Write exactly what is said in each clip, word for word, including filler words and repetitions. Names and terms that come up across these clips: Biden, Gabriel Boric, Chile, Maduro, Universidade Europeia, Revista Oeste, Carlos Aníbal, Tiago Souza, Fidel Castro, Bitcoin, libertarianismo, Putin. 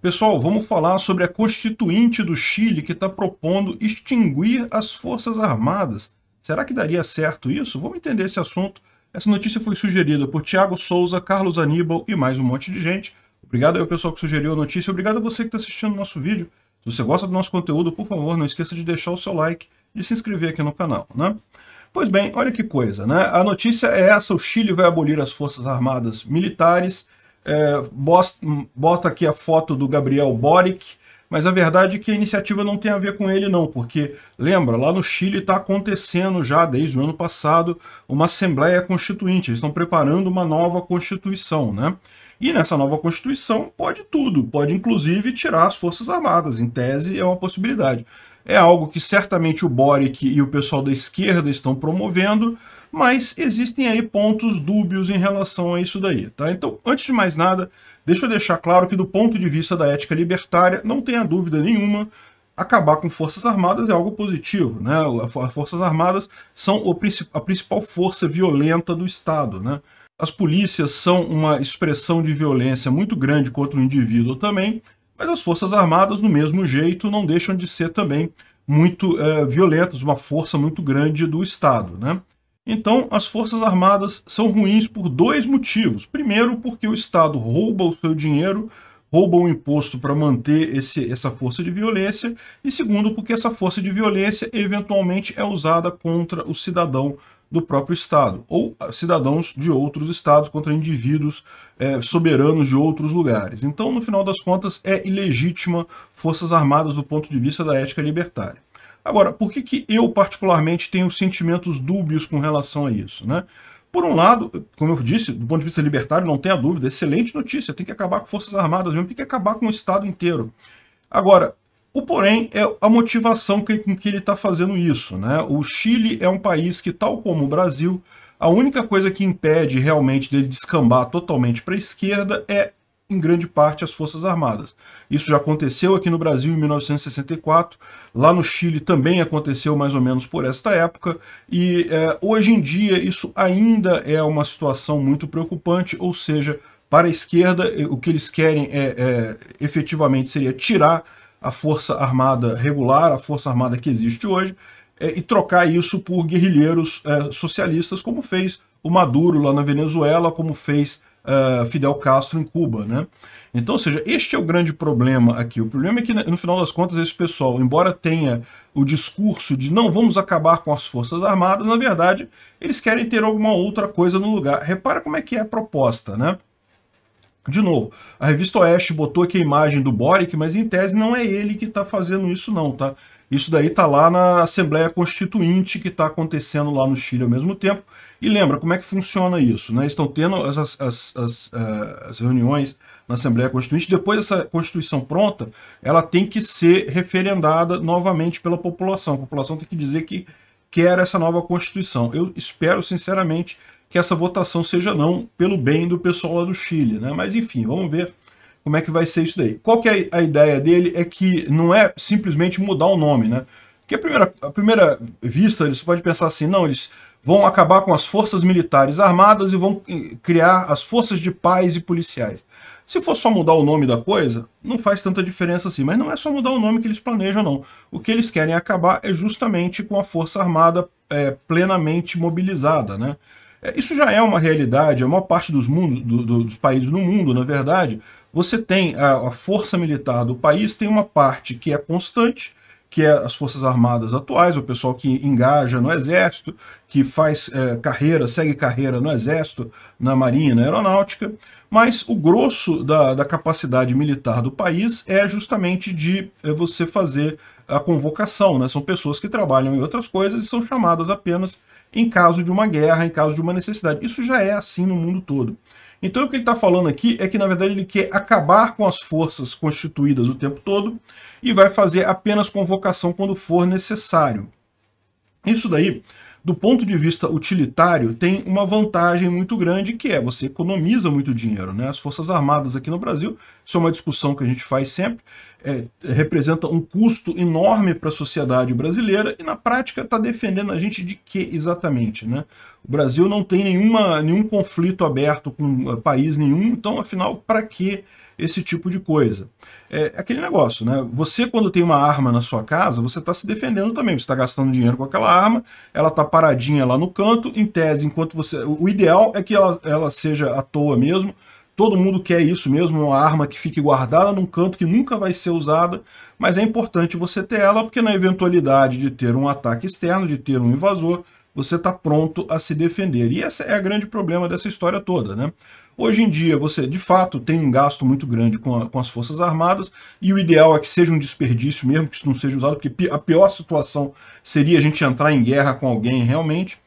Pessoal, vamos falar sobre a Constituinte do Chile que está propondo extinguir as Forças Armadas. Será que daria certo isso? Vamos entender esse assunto. Essa notícia foi sugerida por Tiago Souza, Carlos Aníbal e mais um monte de gente. Obrigado aí ao pessoal que sugeriu a notícia. Obrigado a você que está assistindo o nosso vídeo. Se você gosta do nosso conteúdo, por favor, não esqueça de deixar o seu like e se inscrever aqui no canal, né? Pois bem, olha que coisa, né? A notícia é essa: o Chile vai abolir as Forças Armadas Militares. É, bota aqui a foto do Gabriel Boric, mas a verdade é que a iniciativa não tem a ver com ele não, porque, lembra, lá no Chile está acontecendo já desde o ano passado uma Assembleia Constituinte, eles estão preparando uma nova Constituição, né? E nessa nova Constituição pode tudo, pode inclusive tirar as Forças Armadas, em tese é uma possibilidade. É algo que certamente o Boric e o pessoal da esquerda estão promovendo, mas existem aí pontos dúbios em relação a isso daí, tá? Então, antes de mais nada, deixa eu deixar claro que do ponto de vista da ética libertária, não tenha dúvida nenhuma, acabar com Forças Armadas é algo positivo, né? As Forças Armadas são a principal força violenta do Estado, né? As polícias são uma expressão de violência muito grande contra o indivíduo também, mas as Forças Armadas, do mesmo jeito, não deixam de ser também muito é, violentas, uma força muito grande do Estado, né? Então, as Forças Armadas são ruins por dois motivos. Primeiro, porque o Estado rouba o seu dinheiro, rouba o imposto para manter esse, essa força de violência. E segundo, porque essa força de violência eventualmente é usada contra o cidadão do próprio Estado, ou cidadãos de outros estados, contra indivíduos é, soberanos de outros lugares. Então, no final das contas, é ilegítima Forças Armadas do ponto de vista da ética libertária. Agora, por que que eu particularmente tenho sentimentos dúbios com relação a isso, né? Por um lado, como eu disse, do ponto de vista libertário, não tenha dúvida, excelente notícia, tem que acabar com Forças Armadas mesmo, tem que acabar com o Estado inteiro. Agora, o porém é a motivação com que ele está fazendo isso, né? O Chile é um país que, tal como o Brasil, a única coisa que impede realmente dele descambar totalmente para a esquerda é, em grande parte, as Forças Armadas. Isso já aconteceu aqui no Brasil em mil novecentos e sessenta e quatro, lá no Chile também aconteceu mais ou menos por esta época, e é, hoje em dia isso ainda é uma situação muito preocupante, ou seja, para a esquerda o que eles querem é, é efetivamente seria tirar a Força Armada regular, a Força Armada que existe hoje, é, e trocar isso por guerrilheiros é, socialistas, como fez o Maduro lá na Venezuela, como fez Uh, Fidel Castro em Cuba, né? Então, ou seja, este é o grande problema aqui. O problema é que, no final das contas, esse pessoal, embora tenha o discurso de não vamos acabar com as Forças Armadas, na verdade, eles querem ter alguma outra coisa no lugar. Repara como é que é a proposta, né? De novo, a Revista Oeste botou aqui a imagem do Boric, mas em tese não é ele que está fazendo isso não, tá? Isso daí está lá na Assembleia Constituinte que está acontecendo lá no Chile ao mesmo tempo. E lembra, como é que funciona isso, né? Eles estão tendo as, as, as, as reuniões na Assembleia Constituinte, depois dessa Constituição pronta, ela tem que ser referendada novamente pela população. A população tem que dizer que quer essa nova Constituição. Eu espero, sinceramente, que essa votação seja não, pelo bem do pessoal lá do Chile, né? Mas enfim, vamos ver como é que vai ser isso daí. Qual que é a ideia dele? É que não é simplesmente mudar o nome, né? Porque a primeira, a primeira vista, você pode pensar assim, não, eles vão acabar com as forças militares armadas e vão criar as forças de paz e policiais. Se for só mudar o nome da coisa, não faz tanta diferença assim. Mas não é só mudar o nome que eles planejam, não. O que eles querem acabar é justamente com a Força Armada é, plenamente mobilizada, né? Isso já é uma realidade, a maior parte dos, mundo, do, do, dos países do mundo, na verdade, você tem a, a força militar do país, tem uma parte que é constante, que é as Forças Armadas atuais, o pessoal que engaja no Exército, que faz é, carreira, segue carreira no Exército, na Marinha, na Aeronáutica, mas o grosso da, da capacidade militar do país é justamente de é, você fazer a convocação, né? São pessoas que trabalham em outras coisas e são chamadas apenas em caso de uma guerra, em caso de uma necessidade. Isso já é assim no mundo todo. Então o que ele está falando aqui é que, na verdade, ele quer acabar com as forças constituídas o tempo todo e vai fazer apenas convocação quando for necessário. Isso daí, do ponto de vista utilitário, tem uma vantagem muito grande, que é você economiza muito dinheiro, né? As Forças Armadas aqui no Brasil, isso é uma discussão que a gente faz sempre, é, representa um custo enorme para a sociedade brasileira e, na prática, está defendendo a gente de quê exatamente, né? O Brasil não tem nenhuma, nenhum conflito aberto com país nenhum, então, afinal, para que esse tipo de coisa. É aquele negócio, né? Você, quando tem uma arma na sua casa, você está se defendendo também, você está gastando dinheiro com aquela arma, ela está paradinha lá no canto, em tese, enquanto você... O ideal é que ela, ela seja à toa mesmo, todo mundo quer isso mesmo, uma arma que fique guardada num canto que nunca vai ser usada, mas é importante você ter ela, porque na eventualidade de ter um ataque externo, de ter um invasor, você está pronto a se defender. E esse é o grande problema dessa história toda, né? Hoje em dia, você, de fato, tem um gasto muito grande com, a, com as Forças Armadas, e o ideal é que seja um desperdício mesmo, que isso não seja usado, porque a pior situação seria a gente entrar em guerra com alguém realmente.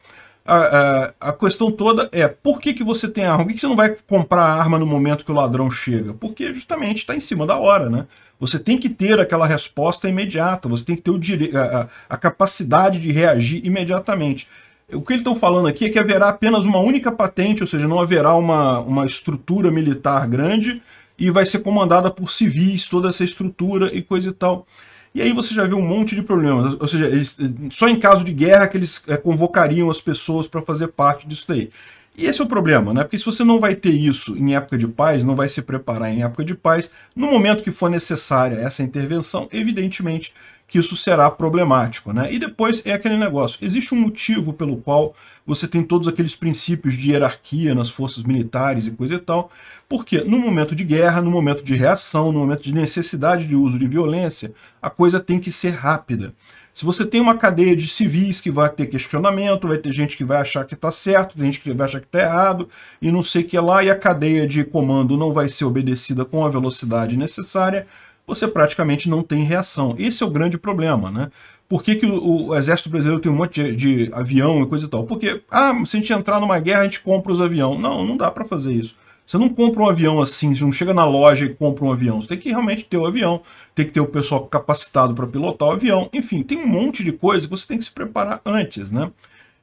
A, a, a questão toda é, por que, que você tem arma? Por que, que você não vai comprar a arma no momento que o ladrão chega? Porque justamente está em cima da hora, né? Você tem que ter aquela resposta imediata, você tem que ter o dire... a, a capacidade de reagir imediatamente. O que eles estão falando aqui é que haverá apenas uma única patente, ou seja, não haverá uma, uma estrutura militar grande e vai ser comandada por civis, toda essa estrutura e coisa e tal. E aí você já vê um monte de problemas, ou seja, eles, só em caso de guerra que eles é, convocariam as pessoas para fazer parte disso daí. E esse é o problema, né? Porque se você não vai ter isso em época de paz, não vai se preparar em época de paz, no momento que for necessária essa intervenção, evidentemente que isso será problemático, né? E depois é aquele negócio, existe um motivo pelo qual você tem todos aqueles princípios de hierarquia nas forças militares e coisa e tal, porque no momento de guerra, no momento de reação, no momento de necessidade de uso de violência, a coisa tem que ser rápida. Se você tem uma cadeia de civis que vai ter questionamento, vai ter gente que vai achar que está certo, tem gente que vai achar que está errado, e não sei o que lá, e a cadeia de comando não vai ser obedecida com a velocidade necessária, você praticamente não tem reação. Esse é o grande problema, né? Por que, que o, o Exército Brasileiro tem um monte de, de avião e coisa e tal? Porque, ah, se a gente entrar numa guerra, a gente compra os aviões. Não, não dá para fazer isso. Você não compra um avião assim, você não chega na loja e compra um avião. Você tem que realmente ter o avião, tem que ter o pessoal capacitado para pilotar o avião. Enfim, tem um monte de coisa que você tem que se preparar antes, né?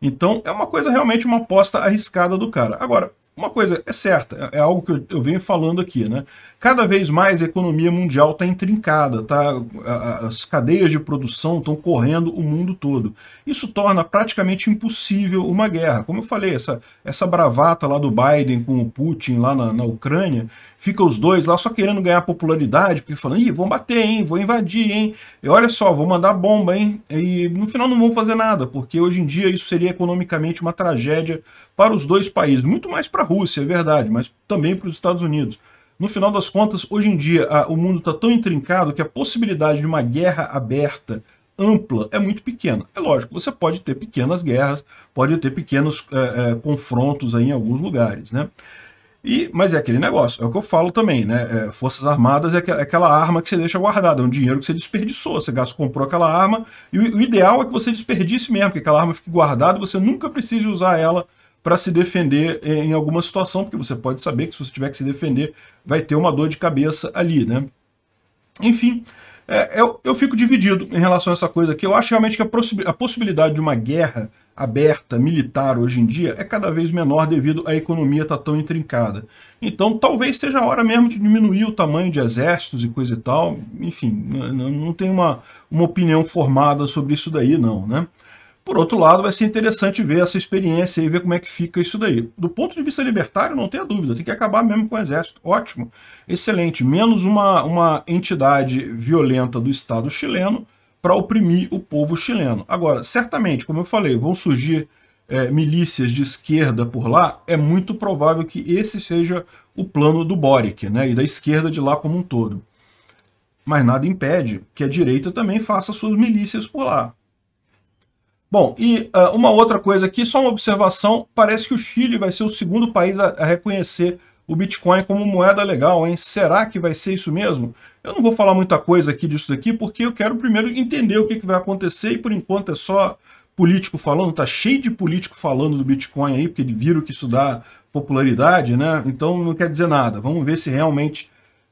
Então, é uma coisa realmente, uma aposta arriscada do cara. Agora, uma coisa é certa, é algo que eu, eu venho falando aqui, né? Cada vez mais a economia mundial está intrincada, tá? As cadeias de produção estão correndo o mundo todo. Isso torna praticamente impossível uma guerra. Como eu falei, essa, essa bravata lá do Biden com o Putin lá na, na Ucrânia, fica os dois lá só querendo ganhar popularidade, porque falando, ih, vão bater, hein? Vou invadir, hein? E olha só, vou mandar bomba, hein? E no final não vão fazer nada, porque hoje em dia isso seria economicamente uma tragédia para os dois países, muito mais para a Rússia, é verdade, mas também para os Estados Unidos. No final das contas, hoje em dia, a, o mundo está tão intrincado que a possibilidade de uma guerra aberta, ampla, é muito pequena. É lógico, você pode ter pequenas guerras, pode ter pequenos é, é, confrontos aí em alguns lugares, né? E, mas é aquele negócio, é o que eu falo também, né? É, Forças Armadas é, que, é aquela arma que você deixa guardada, é um dinheiro que você desperdiçou, você gastou, comprou aquela arma, e o, o ideal é que você desperdice mesmo, que aquela arma fique guardada, você nunca precise usar ela para se defender em alguma situação, porque você pode saber que se você tiver que se defender, vai ter uma dor de cabeça ali, né? Enfim, é, eu, eu fico dividido em relação a essa coisa aqui. Eu acho realmente que a, a possibilidade de uma guerra aberta, militar, hoje em dia, é cada vez menor devido à economia estar tão intrincada. Então, talvez seja a hora mesmo de diminuir o tamanho de exércitos e coisa e tal. Enfim, não, não tem uma, uma opinião formada sobre isso daí, não, né? Por outro lado, vai ser interessante ver essa experiência e ver como é que fica isso daí. Do ponto de vista libertário, não tenha dúvida, tem que acabar mesmo com o exército. Ótimo, excelente, menos uma, uma entidade violenta do Estado chileno para oprimir o povo chileno. Agora, certamente, como eu falei, vão surgir é, milícias de esquerda por lá, é muito provável que esse seja o plano do Boric, né, e da esquerda de lá como um todo. Mas nada impede que a direita também faça suas milícias por lá. Bom, e uh, uma outra coisa aqui, só uma observação, parece que o Chile vai ser o segundo país a, a reconhecer o Bitcoin como moeda legal, hein? Será que vai ser isso mesmo? Eu não vou falar muita coisa aqui disso daqui, porque eu quero primeiro entender o que, que vai acontecer, e por enquanto é só político falando, tá cheio de político falando do Bitcoin aí, porque viram que isso dá popularidade, né? Então não quer dizer nada, vamos ver se realmente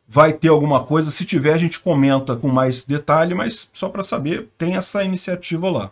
vai ter alguma coisa, se tiver a gente comenta com mais detalhe, mas só para saber, tem essa iniciativa lá.